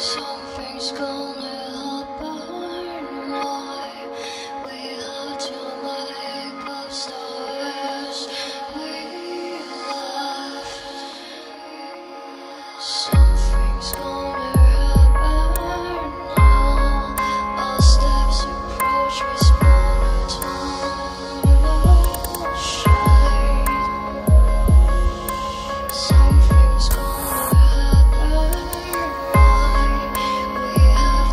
Something's gonna happen now. We have to make up stories we love. Something's gonna happen now. Our steps approach, we spun down the shade. Something's gonna happen. We have